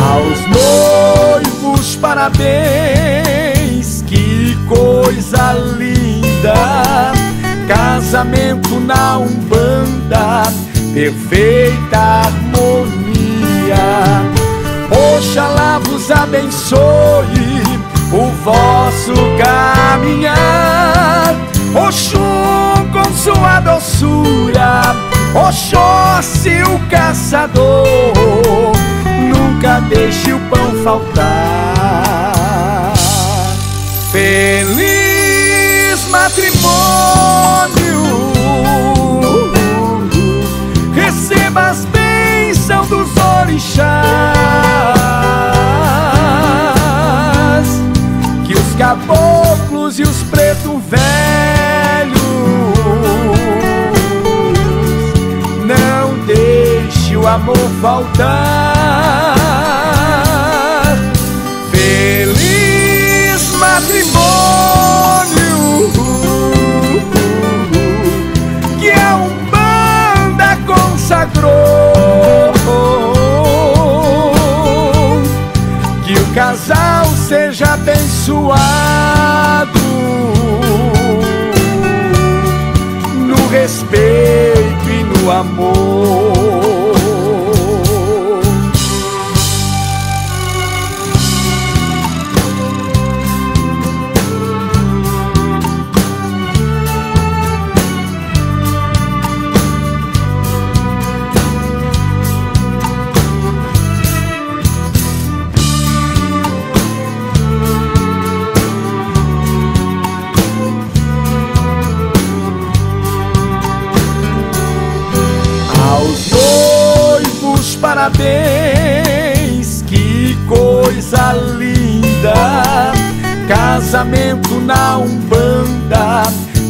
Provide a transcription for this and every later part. Aos noivos, parabéns, que coisa linda! Casamento na Umbanda, perfeita harmonia. Oxalá vos abençoe o vosso caminhar. Oxum com sua doçura, Oxóssi o caçador, nunca deixe o pão faltar. Feliz matrimônio, receba as bênçãos dos orixás, que os caboclos e os preto velhos não deixe o amor faltar. Matrimônio, que a Umbanda consagrou, que o casal seja abençoado no respeito e no amor. Parabéns, que coisa linda! Casamento na Umbanda,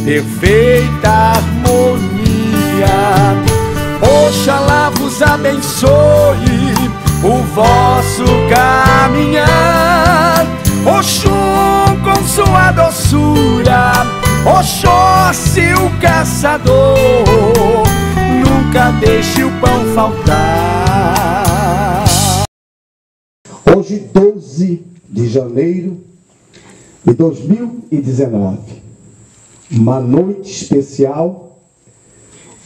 perfeita harmonia. Oxalá vos abençoe o vosso caminhar. Oxum com sua doçura, Oxóssi o caçador, nunca deixe o pão faltar. Hoje, 12 de janeiro de 2019, uma noite especial,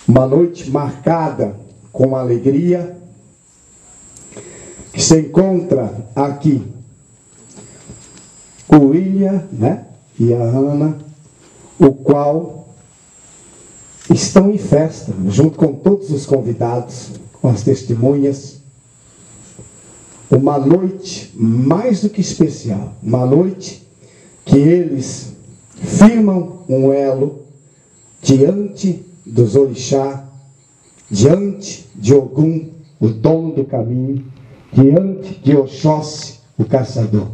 uma noite marcada com alegria, que se encontra aqui o William, né, e a Ana, o qual estão em festa, junto com todos os convidados, com as testemunhas. Uma noite mais do que especial, uma noite que eles firmam um elo diante dos orixá, diante de Ogum, o dono do caminho, diante de Oxóssi, o caçador.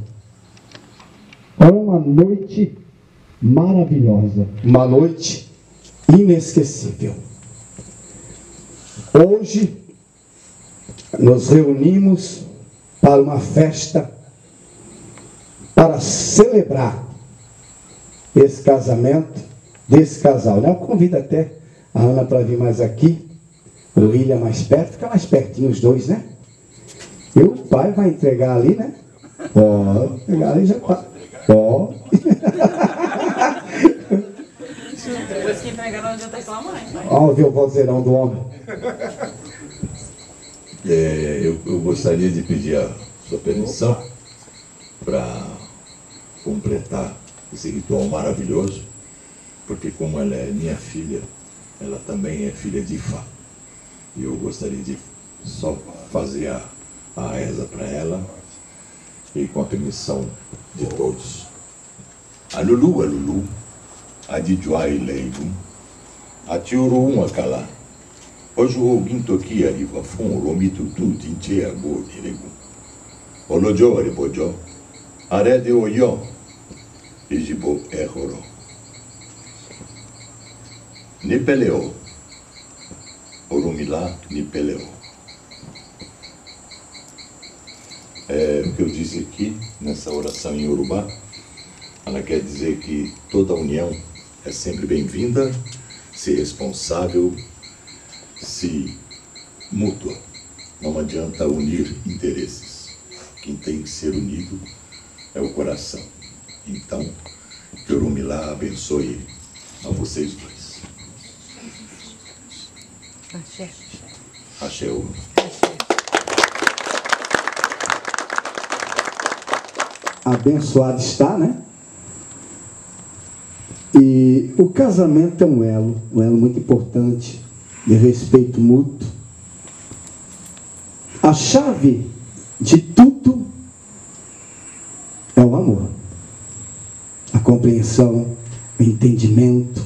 É uma noite maravilhosa, uma noite inesquecível. Hoje nos reunimos para uma festa, para celebrar esse casamento desse casal. Eu convido até a Ana para vir mais aqui, o William mais perto, fica mais pertinho os dois, né? E o pai vai entregar ali, né? Pode pegar ali, já tá. Pode. Depois que entregar, não adianta reclamar. Olha o vozeirão do homem. Eu gostaria de pedir a sua permissão para completar esse ritual maravilhoso, porque como ela é minha filha, ela também é filha de Ifá. E eu gostaria de só fazer a reza para ela e com a permissão de todos. Alulu, alulu. Adijuaileigum, Atiurum Acalá, Ojuogin Tokia Ivafon, Romitutu, Tintia Gordiregum, Olojó Arebojó, Arede Oyó, Ejibô Erroró, Nipeleó, Orunmilá Nipeleó. É o que eu disse aqui nessa oração em Urubá. Ela quer dizer que toda união é sempre bem-vinda, se responsável, se mútua. Não adianta unir interesses. Quem tem que ser unido é o coração. Então, que Orunmilá abençoe a vocês dois. Axé. Axé, Ogum. Abençoado está, né? E o casamento é um elo muito importante, de respeito mútuo. A chave de tudo é o amor. A compreensão, o entendimento.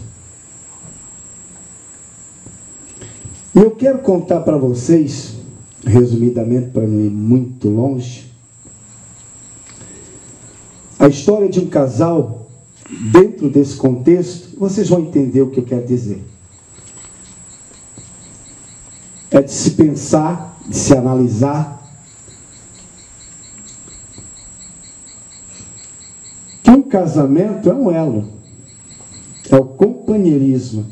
E eu quero contar para vocês, resumidamente, para não ir muito longe, a história de um casal. Dentro desse contexto, vocês vão entender o que eu quero dizer. É de se pensar, de se analisar, que um casamento é um elo, é o companheirismo.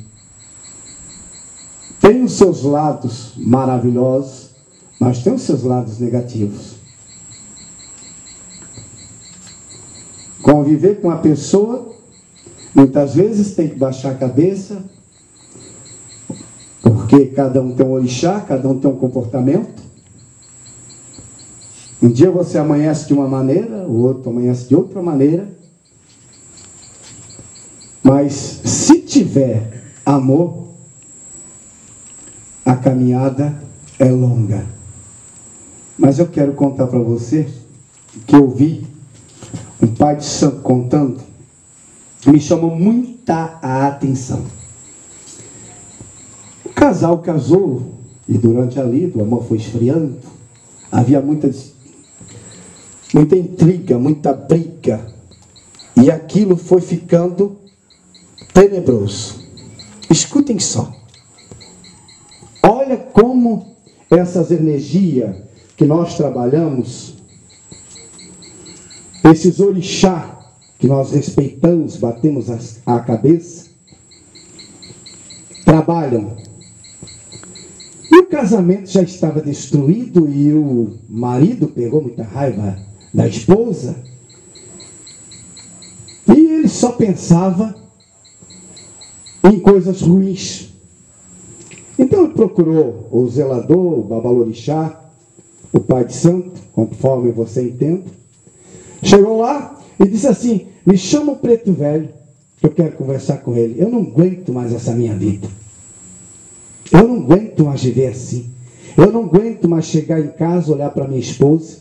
Tem os seus lados maravilhosos, mas tem os seus lados negativos. Conviver com a pessoa, muitas vezes tem que baixar a cabeça, porque cada um tem um orixá, cada um tem um comportamento. Um dia você amanhece de uma maneira, o outro amanhece de outra maneira. Mas se tiver amor, a caminhada é longa. Mas eu quero contar para você que eu vi um pai de santo contando, me chamou muita a atenção. O casal casou, e durante a lida o amor foi esfriando. Havia muita intriga, muita briga. E aquilo foi ficando tenebroso. Escutem só. Olha como essas energias que nós trabalhamos, esses orixá que nós respeitamos, batemos a cabeça, trabalham. E o casamento já estava destruído e o marido pegou muita raiva da esposa. E ele só pensava em coisas ruins. Então ele procurou o zelador, o babalorixá, o pai de santo, conforme você entende. Chegou lá e disse assim: me chama o preto velho, eu quero conversar com ele. Eu não aguento mais essa minha vida. Eu não aguento mais viver assim. Eu não aguento mais chegar em casa, olhar para minha esposa.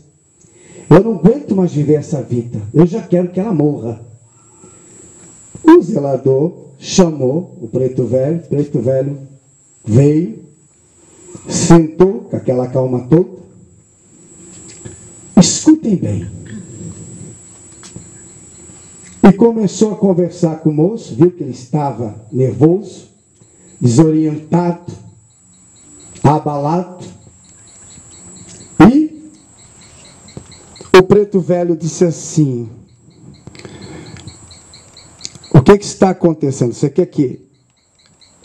Eu não aguento mais viver essa vida. Eu já quero que ela morra. O zelador chamou o preto velho veio, sentou com aquela calma toda. Escutem bem. E começou a conversar com o moço, viu que ele estava nervoso, desorientado, abalado. E o preto velho disse assim: o que está acontecendo? Você quer que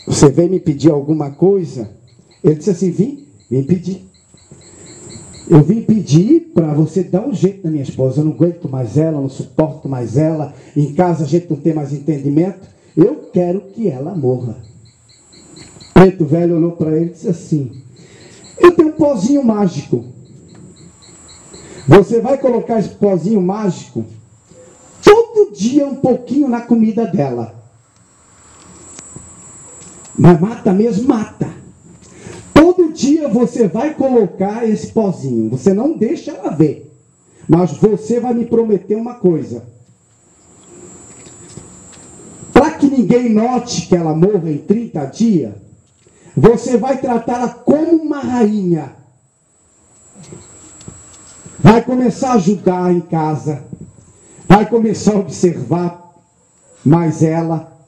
você vem me pedir alguma coisa? Ele disse assim: vim pedir. Eu vim pedir para você dar um jeito na minha esposa. Eu não aguento mais ela, eu não suporto mais ela. Em casa a gente não tem mais entendimento. Eu quero que ela morra. O preto velho olhou para ele e disse assim: eu tenho um pozinho mágico. Você vai colocar esse pozinho mágico todo dia um pouquinho na comida dela. Mas mata mesmo, mata. Todo dia você vai colocar esse pozinho. Você não deixa ela ver. Mas você vai me prometer uma coisa. Para que ninguém note que ela morra em 30 dias, você vai tratá-la como uma rainha. Vai começar a ajudar em casa. Vai começar a observar mais ela.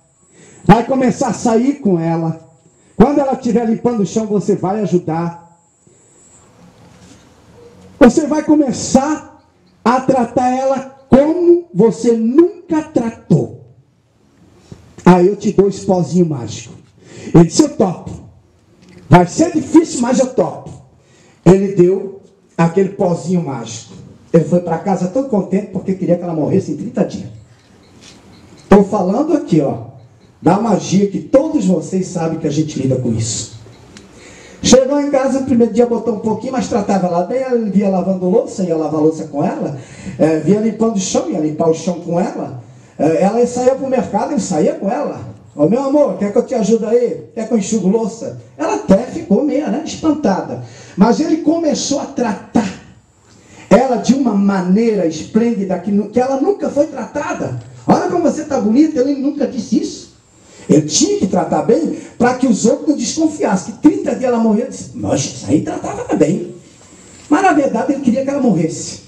Vai começar a sair com ela. Quando ela estiver limpando o chão, você vai ajudar. Você vai começar a tratar ela como você nunca tratou. Aí eu te dou esse pozinho mágico. Ele disse, eu topo. Vai ser difícil, mas eu topo. Ele deu aquele pozinho mágico. Ele foi para casa todo contente, porque queria que ela morresse em 30 dias. Estou falando aqui, ó, da magia que todos vocês sabem que a gente lida com isso. Chegou em casa, no primeiro dia botou um pouquinho, mas tratava ela bem, ele via lavando louça, ia lavar louça com ela, via limpando o chão, ia limpar o chão com ela, ela saía para o mercado, ele saía com ela. Ô, meu amor, quer que eu te ajude aí? Quer que eu enxugo louça? Ela até ficou meio, né, espantada. Mas ele começou a tratar ela de uma maneira esplêndida, que ela nunca foi tratada. Olha como você está bonita, ele nunca disse isso. Ele tinha que tratar bem para que os outros não desconfiassem. Que 30 dias ela morreu, disse, nossa, isso aí tratava bem. Mas, na verdade, ele queria que ela morresse.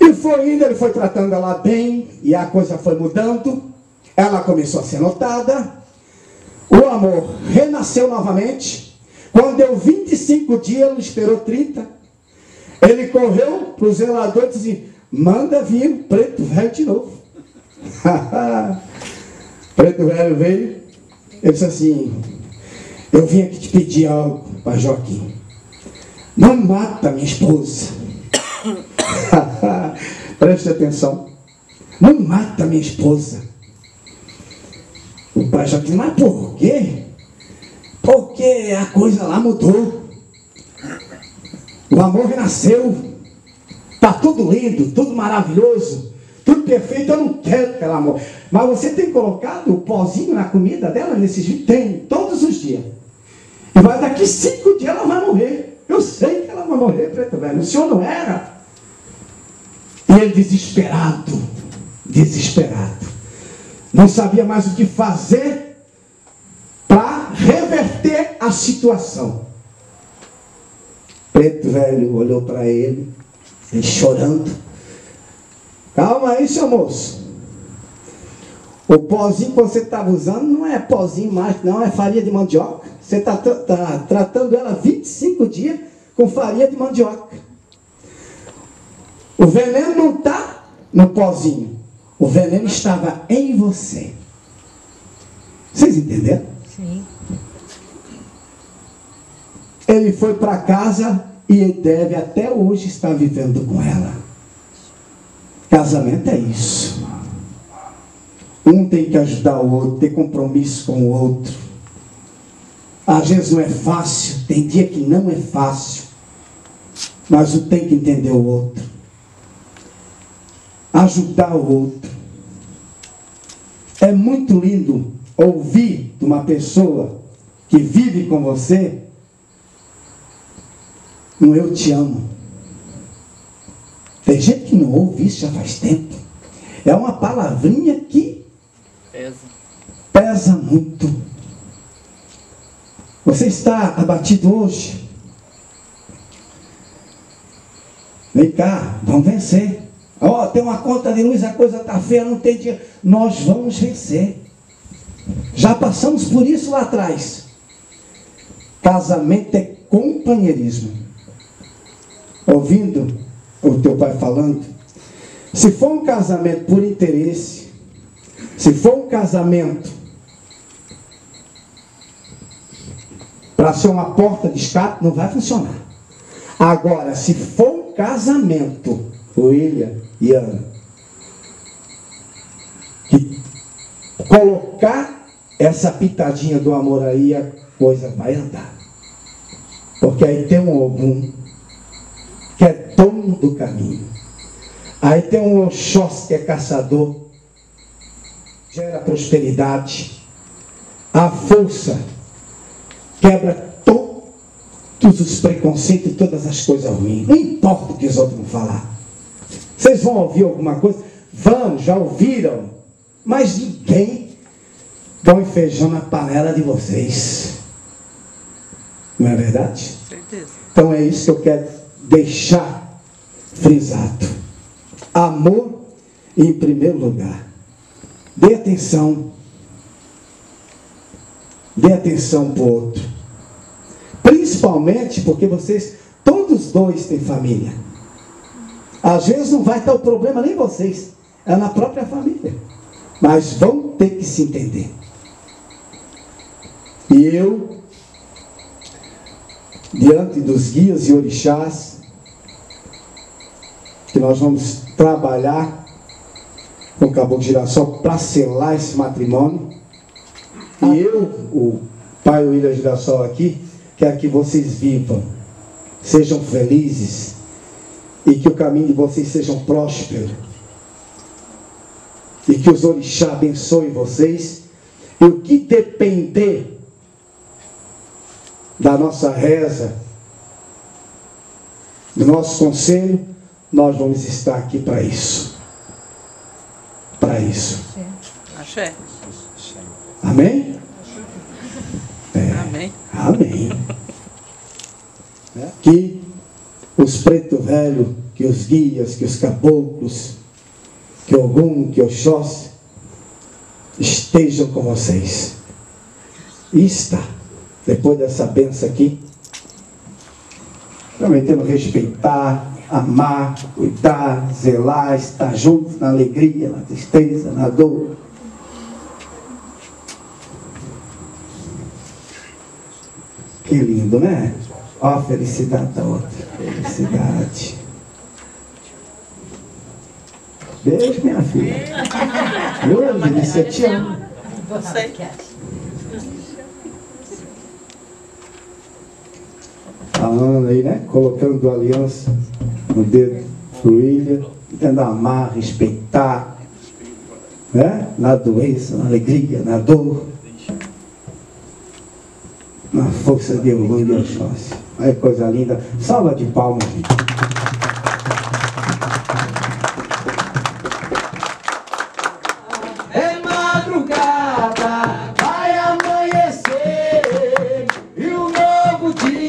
E foi indo, ele foi tratando ela bem, e a coisa foi mudando. Ela começou a ser notada, o amor renasceu novamente. Quando deu 25 dias, ele esperou 30, ele correu para o zelador e disse, manda vir o preto velho de novo. O preto velho veio, ele disse assim, eu vim aqui te pedir algo, Pai Joaquim. Não mata minha esposa. Preste atenção. Não mata minha esposa. O Pai Joaquim, mas por quê? Porque a coisa lá mudou. O amor renasceu. Está tudo lindo, tudo maravilhoso, tudo perfeito. Eu não quero que ela morra. Mas você tem colocado o pozinho na comida dela nesses dias? Tem, todos os dias. E vai daqui 5 dias ela vai morrer. Eu sei que ela vai morrer, preto velho. O senhor não era? E ele desesperado, desesperado. Não sabia mais o que fazer para reverter a situação. Preto velho olhou para ele, ele chorando. Calma aí, seu moço. O pozinho que você estava usando não é pozinho mágico, não, é farinha de mandioca. Você está tratando ela 25 dias com farinha de mandioca. O veneno não está no pozinho. O veneno estava em você. Vocês entenderam? Sim. Ele foi para casa e deve até hoje estar vivendo com ela. Casamento é isso. Um tem que ajudar o outro, ter compromisso com o outro. Às vezes não é fácil, tem dia que não é fácil. Mas um tem que entender o outro. Ajudar o outro. É muito lindo ouvir de uma pessoa que vive com você um eu te amo. Tem gente que não ouve isso já faz tempo. É uma palavrinha que pesa muito. Você está abatido hoje? Vem cá, vamos vencer. Ó, tem uma conta de luz, a coisa tá feia, não tem dinheiro. Nós vamos vencer. Já passamos por isso lá atrás. Casamento é companheirismo. Ouvindo o teu pai falando, se for um casamento por interesse, se for um casamento para ser uma porta de escape, não vai funcionar. Agora, se for um casamento, William e Ana, que colocar essa pitadinha do amor aí, a coisa vai andar. Porque aí tem um Ogum, que é dono do caminho. Aí tem um Oxóssi, que é caçador, gera prosperidade. A força quebra todos os preconceitos e todas as coisas ruins. Não importa o que os outros vão falar. Vocês vão ouvir alguma coisa? Vão, já ouviram. Mas ninguém põe feijão na panela de vocês. Não é verdade? Certeza. Então é isso que eu quero deixar frisado. Amor em primeiro lugar. Dê atenção. Dê atenção para o outro. Principalmente porque vocês, todos dois têm família. Às vezes não vai estar o problema nem vocês, é na própria família. Mas vão ter que se entender. E eu, diante dos guias e orixás, que nós vamos trabalhar com o Caboclo Girassol para selar esse matrimônio, e eu, o pai William Girassol aqui, quero que vocês vivam, sejam felizes, e que o caminho de vocês seja próspero, e que os orixás abençoem vocês, e o que depender da nossa reza, do nosso conselho, nós vamos estar aqui para isso. Para isso. Axé. Amém? É. Amém. Amém. Que os preto velho, que os guias, que os caboclos, que Ogum, que Oxóssi, estejam com vocês. E está. Depois dessa benção aqui, prometendo respeitar, amar, cuidar, zelar, estar junto na alegria, na tristeza, na dor. Que lindo, né? Ó a felicidade da outra. Felicidade. Beijo, minha filha. Eu disse, eu te amo. Você que acha. A Ana aí, né? Colocando aliança no dedo do William, tentando amar, respeitar, né? Na doença, na alegria, na dor, na força de orgulho e de chance. Olha que coisa linda. Salva de palmas, gente. É madrugada, vai amanhecer e um novo dia.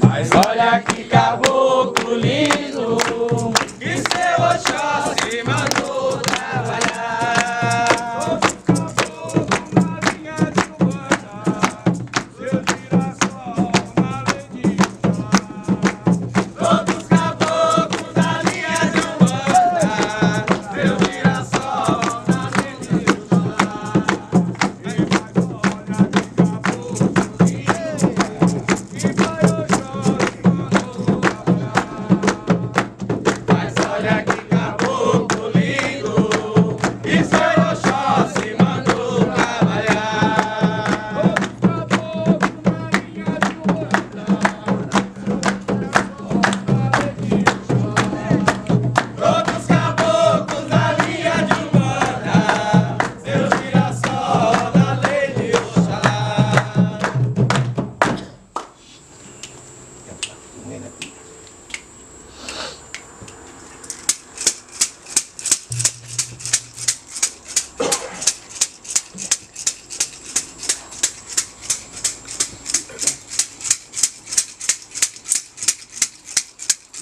Mas olha que caboclo lindo, que seu Oxóssi mandou trabalhar. Caboclo na linha de Umbanda, seu girassol na lendinha. Todos caboclos da linha de Umbanda, seu girassol na lendinha.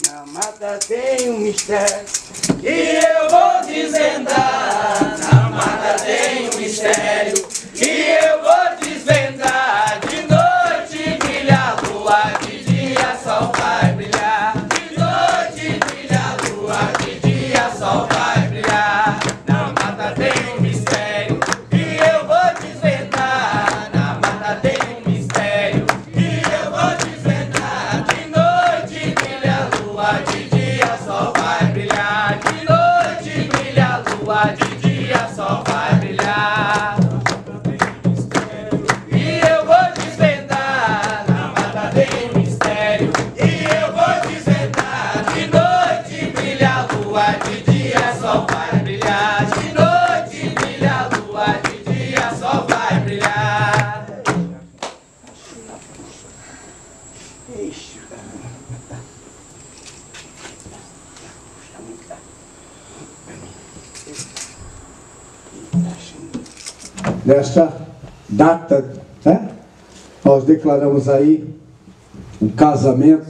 Na mata tem um mistério que eu vou dizer. desvendar, na mata tem um mistério e eu vou desvendar. De noite brilha a lua, de dia sol vai brilhar. De noite brilha a lua, de dia sol vai brilhar. Na mata tem um mistério e eu vou desvendar. Na mata tem um mistério e eu vou desvendar. De noite brilha a lua, de dia sol vai brilhar. De noite brilha a lua, de dia sol vai brilhar. Nesta data, né, nós declaramos aí um casamento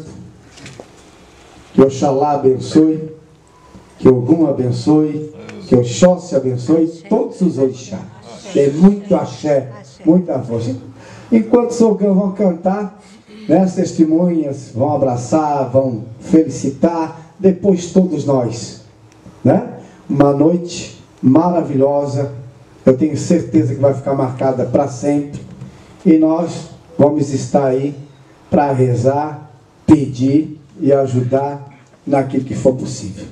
que Oxalá abençoe, que Ogum abençoe, que Oxóssi abençoe, todos os orixás. Tem muito axé, muita força. Enquanto os Ogum vão cantar, né, as testemunhas vão abraçar, vão felicitar, depois todos nós, né? Uma noite maravilhosa. Eu tenho certeza que vai ficar marcada para sempre. E nós vamos estar aí para rezar, pedir e ajudar naquilo que for possível.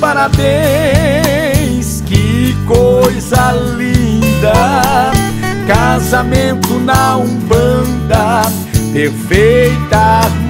Parabéns, que coisa linda! Casamento na Umbanda, perfeita.